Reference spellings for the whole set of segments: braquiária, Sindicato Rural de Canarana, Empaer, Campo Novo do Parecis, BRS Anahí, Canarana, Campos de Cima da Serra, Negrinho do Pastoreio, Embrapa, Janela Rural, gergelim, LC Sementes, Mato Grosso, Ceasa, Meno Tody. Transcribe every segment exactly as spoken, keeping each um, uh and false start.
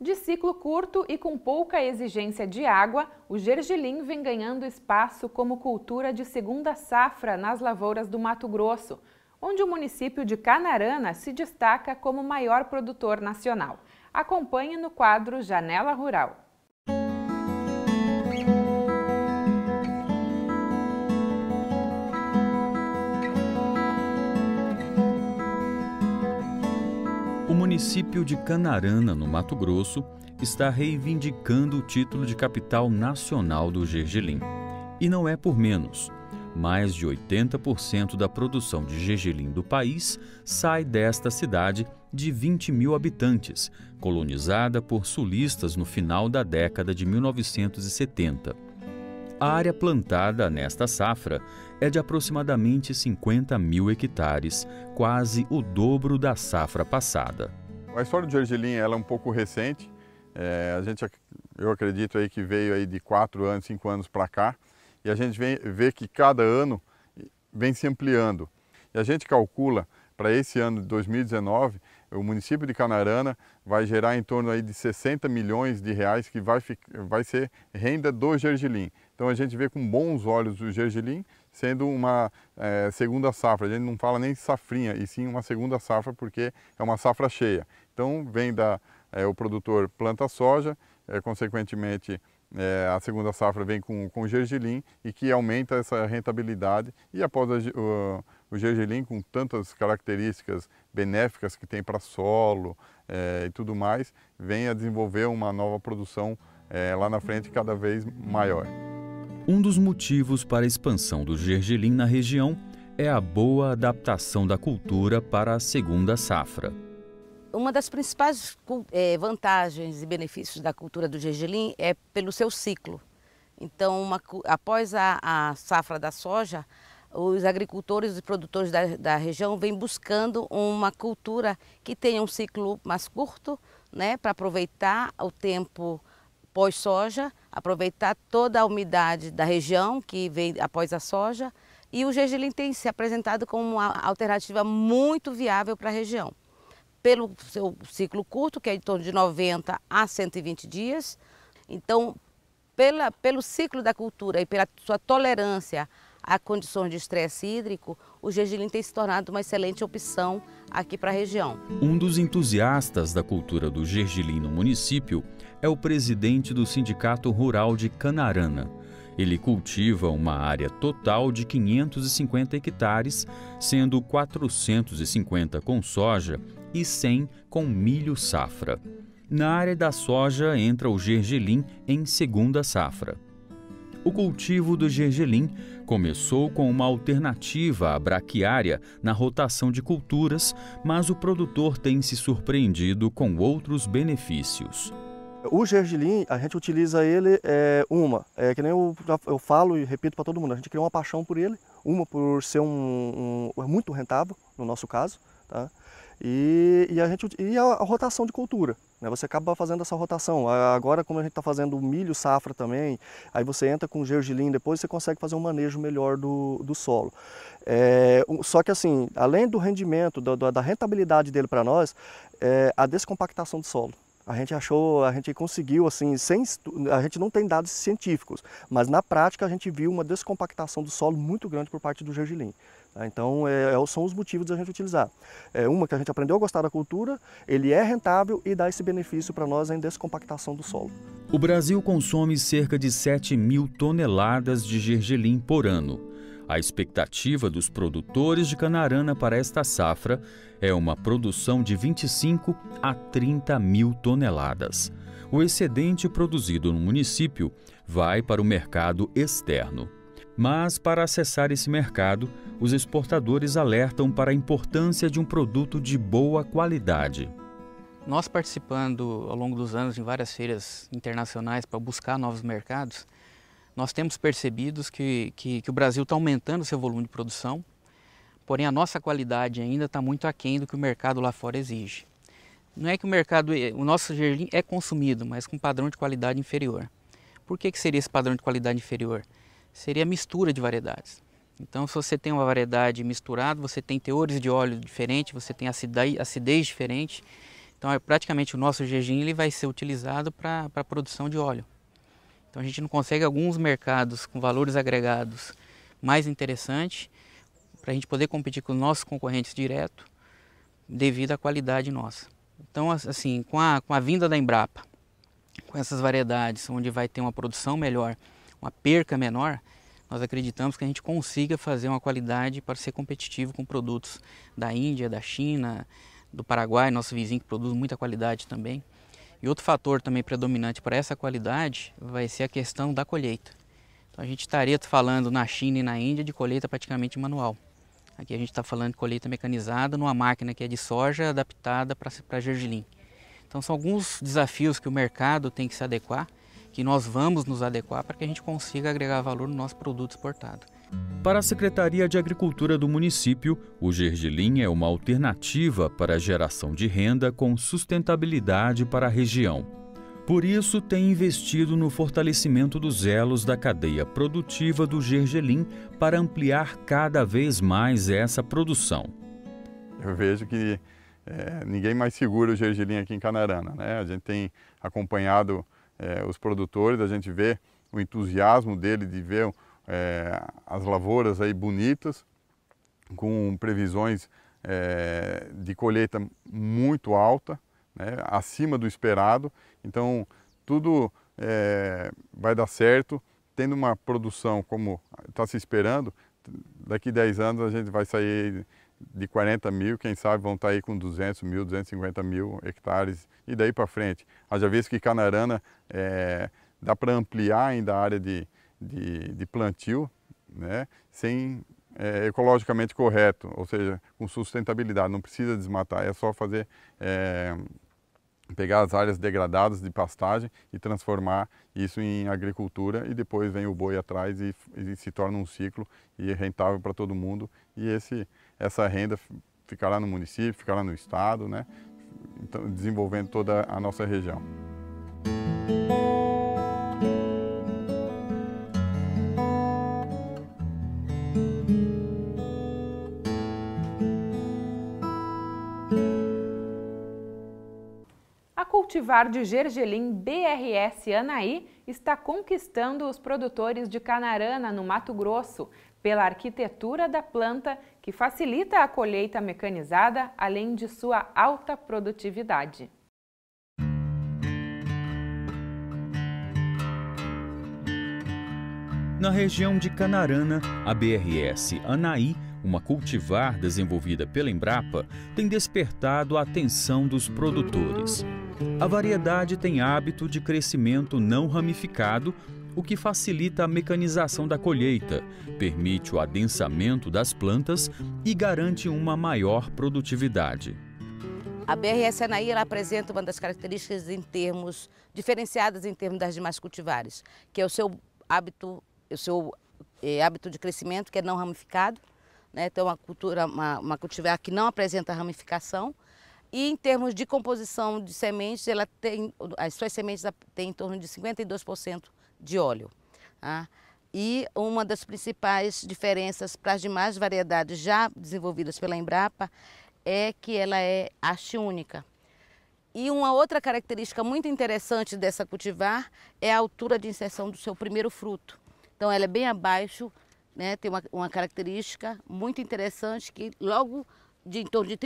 De ciclo curto e com pouca exigência de água, o gergelim vem ganhando espaço como cultura de segunda safra nas lavouras do Mato Grosso, onde o município de Canarana se destaca como maior produtor nacional. Acompanhe no quadro Janela Rural. O município de Canarana, no Mato Grosso, está reivindicando o título de capital nacional do gergelim. E não é por menos. Mais de oitenta por cento da produção de gergelim do país sai desta cidade de vinte mil habitantes, colonizada por sulistas no final da década de mil novecentos e setenta. A área plantada nesta safra é de aproximadamente cinquenta mil hectares, quase o dobro da safra passada. A história do gergelim ela é um pouco recente. É, a gente, eu acredito aí que veio aí de quatro anos, cinco anos para cá, e a gente vem, vê que cada ano vem se ampliando. E a gente calcula para esse ano de dois mil e dezenove, o município de Canarana vai gerar em torno aí de sessenta milhões de reais que vai, vai ser renda do gergelim. Então a gente vê com bons olhos o gergelim sendo uma é, segunda safra. A gente não fala nem safrinha, e sim uma segunda safra, porque é uma safra cheia. Então vem da, é, o produtor planta soja, é, consequentemente é, a segunda safra vem com, com o gergelim, e que aumenta essa rentabilidade. E após a, o, o gergelim, com tantas características benéficas que tem para solo é, e tudo mais, vem a desenvolver uma nova produção é, lá na frente cada vez maior. Um dos motivos para a expansão do gergelim na região é a boa adaptação da cultura para a segunda safra. Uma das principais é, vantagens e benefícios da cultura do gergelim é pelo seu ciclo. Então, uma, após a, a safra da soja, os agricultores e produtores da, da região vêm buscando uma cultura que tenha um ciclo mais curto, né, para aproveitar o tempo pós-soja, aproveitar toda a umidade da região que vem após a soja, e o gergelim tem se apresentado como uma alternativa muito viável para a região. Pelo seu ciclo curto, que é em torno de noventa a cento e vinte dias, então pela, pelo ciclo da cultura e pela sua tolerância a condições de estresse hídrico, o gergelim tem se tornado uma excelente opção aqui para a região. Um dos entusiastas da cultura do gergelim no município é o presidente do Sindicato Rural de Canarana. Ele cultiva uma área total de quinhentos e cinquenta hectares, sendo quatrocentos e cinquenta com soja e cem com milho safra. Na área da soja entra o gergelim em segunda safra. O cultivo do gergelim começou com uma alternativa à braquiária na rotação de culturas, mas o produtor tem se surpreendido com outros benefícios. O gergelim, a gente utiliza ele é, uma, é, que nem eu, eu falo e repito para todo mundo, a gente criou uma paixão por ele, uma por ser um, um muito rentável, no nosso caso, tá? E, e, a gente, e a rotação de cultura, né? Você acaba fazendo essa rotação. Agora, como a gente está fazendo milho safra também, aí você entra com gergelim, depois você consegue fazer um manejo melhor do, do solo. É, só que assim, além do rendimento, da, da rentabilidade dele para nós, é a descompactação do solo. A gente achou, a gente conseguiu, assim, sem, a gente não tem dados científicos, mas na prática a gente viu uma descompactação do solo muito grande por parte do gergelim. Então, é, são os motivos da gente utilizar. É uma que a gente aprendeu a gostar da cultura, ele é rentável e dá esse benefício para nós em descompactação do solo. O Brasil consome cerca de sete mil toneladas de gergelim por ano. A expectativa dos produtores de Canarana para esta safra é uma produção de vinte e cinco a trinta mil toneladas. O excedente produzido no município vai para o mercado externo. Mas, para acessar esse mercado, os exportadores alertam para a importância de um produto de boa qualidade. Nós, participando ao longo dos anos em várias feiras internacionais para buscar novos mercados, nós temos percebido que, que, que o Brasil está aumentando seu volume de produção, porém a nossa qualidade ainda está muito aquém do que o mercado lá fora exige. Não é que o mercado, o nosso gergelim é consumido, mas com padrão de qualidade inferior. Por que, que seria esse padrão de qualidade inferior? Seria a mistura de variedades. Então, se você tem uma variedade misturada, você tem teores de óleo diferente, você tem acidez, acidez diferente. Então, é, praticamente o nosso gergelim ele vai ser utilizado para a produção de óleo. Então, a gente não consegue alguns mercados com valores agregados mais interessantes para a gente poder competir com os nossos concorrentes direto devido à qualidade nossa. Então, assim, com a, com a vinda da Embrapa, com essas variedades onde vai ter uma produção melhor, uma perca menor, nós acreditamos que a gente consiga fazer uma qualidade para ser competitivo com produtos da Índia, da China, do Paraguai, nosso vizinho que produz muita qualidade também. E outro fator também predominante para essa qualidade vai ser a questão da colheita. Então a gente estaria falando na China e na Índia de colheita praticamente manual. Aqui a gente está falando de colheita mecanizada numa máquina que é de soja adaptada para gergelim. Então são alguns desafios que o mercado tem que se adequar, que nós vamos nos adequar para que a gente consiga agregar valor no nosso produto exportado. Para a Secretaria de Agricultura do município, o gergelim é uma alternativa para a geração de renda com sustentabilidade para a região. Por isso, tem investido no fortalecimento dos elos da cadeia produtiva do gergelim para ampliar cada vez mais essa produção. Eu vejo que é, ninguém mais segura o gergelim aqui em Canarana, né? A gente tem acompanhado É, os produtores, a gente vê o entusiasmo dele de ver é, as lavouras aí bonitas, com previsões é, de colheita muito alta, né, acima do esperado. Então, tudo é, vai dar certo, tendo uma produção como está se esperando, daqui dez anos a gente vai sair de quarenta mil, quem sabe vão estar aí com duzentos mil, duzentos e cinquenta mil hectares e daí para frente. Haja visto que Canarana é, dá para ampliar ainda a área de, de, de plantio, né, sem é, ecologicamente correto, ou seja, com sustentabilidade, não precisa desmatar, é só fazer, é, pegar as áreas degradadas de pastagem e transformar isso em agricultura e depois vem o boi atrás e, e se torna um ciclo e é rentável para todo mundo e esse essa renda ficará no município, ficará no estado, né? Então, desenvolvendo toda a nossa região. A cultivar de gergelim B R S Anahí está conquistando os produtores de Canarana, no Mato Grosso, pela arquitetura da planta que facilita a colheita mecanizada, além de sua alta produtividade. Na região de Canarana, a B R S Anahí, uma cultivar desenvolvida pela Embrapa, tem despertado a atenção dos produtores. A variedade tem hábito de crescimento não ramificado, o que facilita a mecanização da colheita, permite o adensamento das plantas e garante uma maior produtividade. A B R S Anahí ela apresenta uma das características em termos diferenciadas em termos das demais cultivares, que é o seu hábito, o seu é, hábito de crescimento que é não ramificado, né? Então uma cultura, uma, uma cultivar que não apresenta ramificação. E em termos de composição de sementes, ela tem, as suas sementes têm em torno de cinquenta e dois por cento de óleo. Tá? E uma das principais diferenças para as demais variedades já desenvolvidas pela Embrapa é que ela é haste única. E uma outra característica muito interessante dessa cultivar é a altura de inserção do seu primeiro fruto. Então ela é bem abaixo, né? Tem uma, uma característica muito interessante que logo de em torno de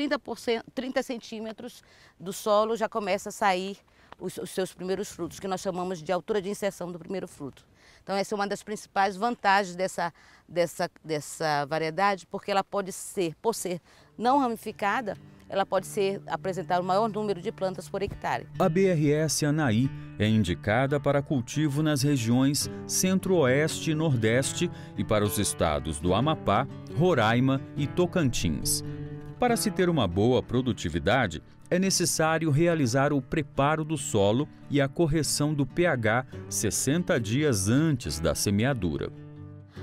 trinta centímetros do solo já começa a sair os, os seus primeiros frutos, que nós chamamos de altura de inserção do primeiro fruto. Então essa é uma das principais vantagens dessa, dessa, dessa variedade, porque ela pode ser, por ser não ramificada, ela pode ser, apresentar o maior número de plantas por hectare. A B R S Anahí é indicada para cultivo nas regiões Centro-Oeste e Nordeste e para os estados do Amapá, Roraima e Tocantins. Para se ter uma boa produtividade, é necessário realizar o preparo do solo e a correção do pH sessenta dias antes da semeadura.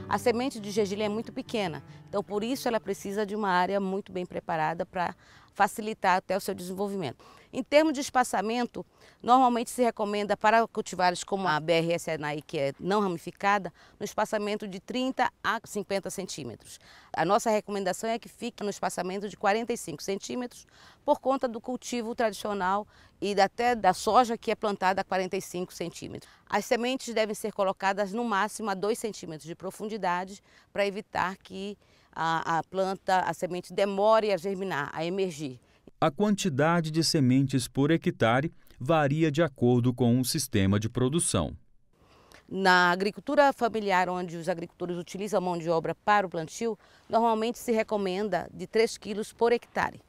A semente de gergelim é muito pequena, então por isso ela precisa de uma área muito bem preparada para facilitar até o seu desenvolvimento. Em termos de espaçamento, normalmente se recomenda para cultivares como a B R S Anahí, que é não ramificada, no espaçamento de trinta a cinquenta centímetros. A nossa recomendação é que fique no espaçamento de quarenta e cinco centímetros, por conta do cultivo tradicional e até da soja, que é plantada a quarenta e cinco centímetros. As sementes devem ser colocadas no máximo a dois centímetros de profundidade, para evitar que a, a planta, a semente, demore a germinar, a emergir. A quantidade de sementes por hectare varia de acordo com o sistema de produção. Na agricultura familiar, onde os agricultores utilizam a mão de obra para o plantio, normalmente se recomenda de três quilos por hectare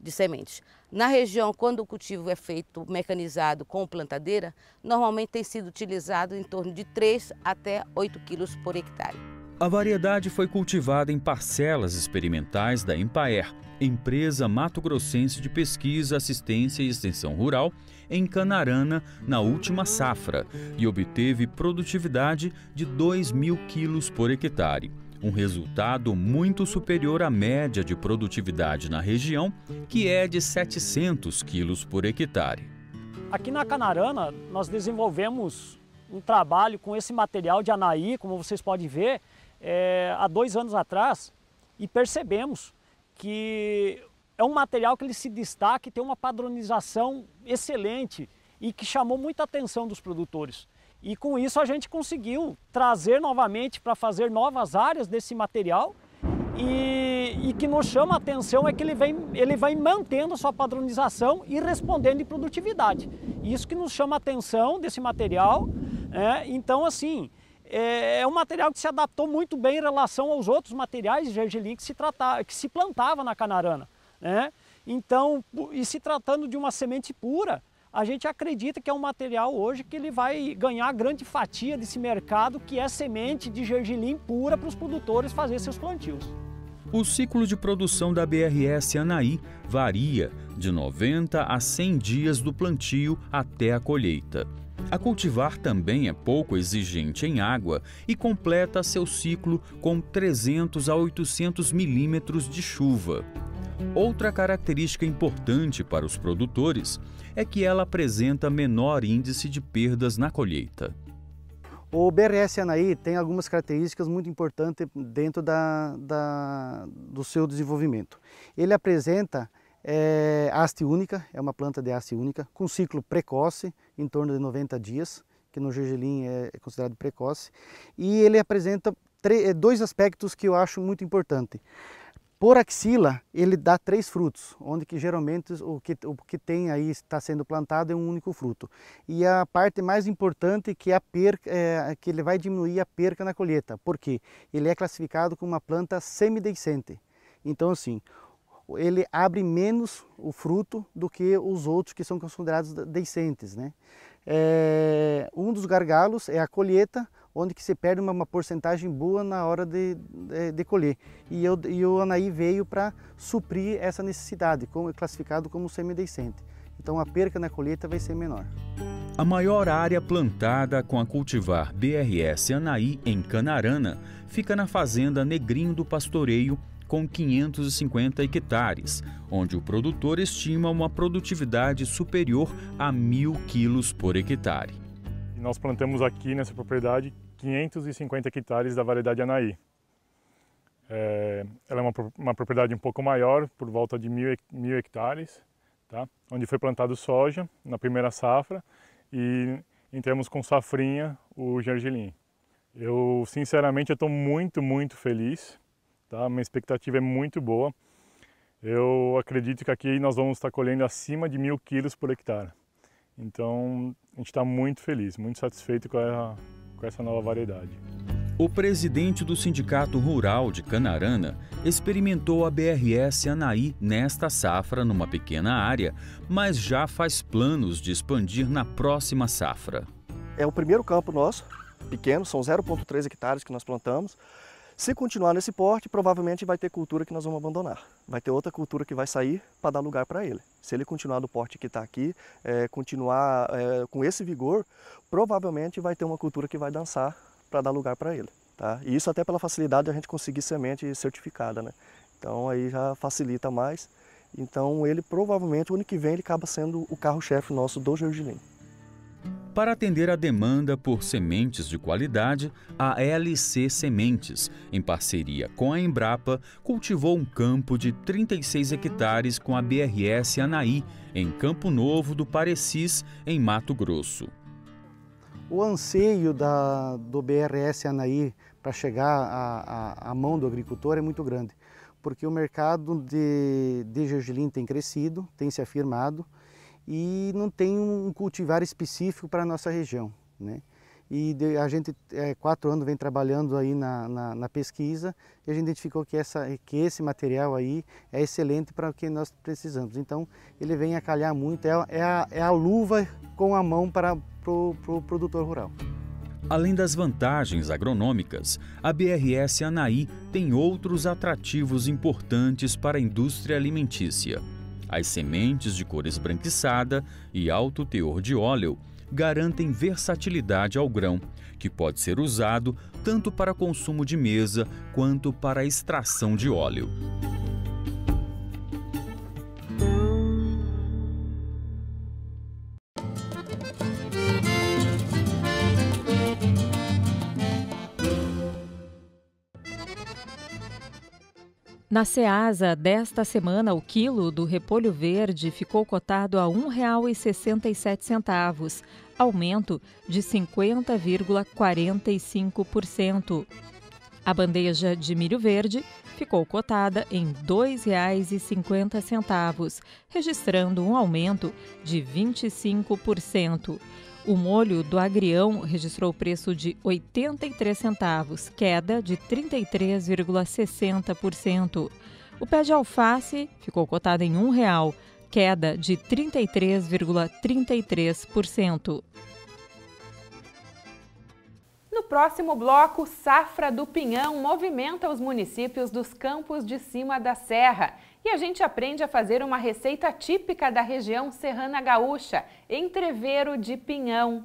de sementes. Na região, quando o cultivo é feito mecanizado com plantadeira, normalmente tem sido utilizado em torno de três até oito quilos por hectare. A variedade foi cultivada em parcelas experimentais da Empaer, empresa mato-grossense de pesquisa, assistência e extensão rural, em Canarana, na última safra, e obteve produtividade de dois mil quilos por hectare, um resultado muito superior à média de produtividade na região, que é de setecentos quilos por hectare. Aqui na Canarana, nós desenvolvemos um trabalho com esse material de Anahí, como vocês podem ver, é, há dois anos atrás, e percebemos que é um material que ele se destaca e tem uma padronização excelente e que chamou muita atenção dos produtores. E com isso a gente conseguiu trazer novamente para fazer novas áreas desse material, e, e que nos chama a atenção é que ele vem, ele vem mantendo a sua padronização e respondendo em produtividade. Isso que nos chama a atenção desse material, né? Então assim, é um material que se adaptou muito bem em relação aos outros materiais de gergelim que se, tratava, que se plantava na Canarana, né? Então, e se tratando de uma semente pura, a gente acredita que é um material hoje que ele vai ganhar grande fatia desse mercado, que é semente de gergelim pura para os produtores fazerem seus plantios. O ciclo de produção da B R S Anahí varia de noventa a cem dias do plantio até a colheita. A cultivar também é pouco exigente em água e completa seu ciclo com trezentos a oitocentos milímetros de chuva. Outra característica importante para os produtores é que ela apresenta menor índice de perdas na colheita. O B R S Anahí tem algumas características muito importantes dentro da, da, do seu desenvolvimento. Ele apresenta É, haste única, é uma planta de haste única, com ciclo precoce, em torno de noventa dias, que no gergelim é, é considerado precoce. E ele apresenta dois aspectos que eu acho muito importante. Por axila, ele dá três frutos, onde que geralmente o que, o que tem aí está sendo plantado é um único fruto. E a parte mais importante que é a perca, é, que ele vai diminuir a perca na colheita, porque ele é classificado como uma planta semidecente. Então, assim, ele abre menos o fruto do que os outros que são considerados decentes, né? É, um dos gargalos é a colheita, onde que se perde uma, uma porcentagem boa na hora de, de, de colher. E, eu, e o Anahí veio para suprir essa necessidade, como, classificado como semidecente. Então a perca na colheita vai ser menor. A maior área plantada com a cultivar B R S Anahí em Canarana fica na fazenda Negrinho do Pastoreio, com quinhentos e cinquenta hectares, onde o produtor estima uma produtividade superior a mil quilos por hectare. Nós plantamos aqui nessa propriedade quinhentos e cinquenta hectares da variedade Anahí. É, ela é uma, uma propriedade um pouco maior, por volta de mil, mil hectares, tá? Onde foi plantado soja na primeira safra e entramos com safrinha o gergelim. Eu, sinceramente, estou muito, muito feliz. Tá? Minha expectativa é muito boa. Eu acredito que aqui nós vamos estar colhendo acima de mil quilos por hectare. Então, a gente está muito feliz, muito satisfeito com, a, com essa nova variedade. O presidente do Sindicato Rural de Canarana experimentou a B R S Anahí nesta safra numa pequena área, mas já faz planos de expandir na próxima safra. É o primeiro campo nosso, pequeno, são zero vírgula três hectares que nós plantamos. Se continuar nesse porte, provavelmente vai ter cultura que nós vamos abandonar. Vai ter outra cultura que vai sair para dar lugar para ele. Se ele continuar do porte que está aqui, é, continuar é, com esse vigor, provavelmente vai ter uma cultura que vai dançar para dar lugar para ele. Tá? E isso até pela facilidade de a gente conseguir semente certificada, né? Então aí já facilita mais Então ele provavelmente, o ano que vem, ele acaba sendo o carro-chefe nosso do gergelim. Para atender a demanda por sementes de qualidade, a L C Sementes, em parceria com a Embrapa, cultivou um campo de trinta e seis hectares com a B R S Anahí, em Campo Novo do Parecis, em Mato Grosso. O anseio da, do B R S Anahí para chegar à mão do agricultor é muito grande, porque o mercado de, de gergelim tem crescido, tem se afirmado, e não tem um cultivar específico para a nossa região, né? E de, a gente, é, quatro anos, vem trabalhando aí na, na, na pesquisa, e a gente identificou que, essa, que esse material aí é excelente para o que nós precisamos. Então, ele vem a calhar muito, é, é, a, é a luva com a mão para o pro, pro produtor rural. Além das vantagens agronômicas, a B R S Anahí tem outros atrativos importantes para a indústria alimentícia. As sementes de cor esbranquiçada e alto teor de óleo garantem versatilidade ao grão, que pode ser usado tanto para consumo de mesa quanto para extração de óleo. Na Ceasa, desta semana, o quilo do repolho verde ficou cotado a um real e sessenta e sete centavos, aumento de cinquenta vírgula quarenta e cinco por cento. A bandeja de milho verde ficou cotada em dois reais e cinquenta centavos, registrando um aumento de vinte e cinco por cento. O molho do agrião registrou o preço de oitenta e três centavos, queda de trinta e três vírgula sessenta por cento. O pé de alface ficou cotado em um real, queda de trinta e três vírgula trinta e três por cento. No próximo bloco, safra do pinhão movimenta os municípios dos Campos de Cima da Serra. E a gente aprende a fazer uma receita típica da região serrana gaúcha, entrevero de pinhão.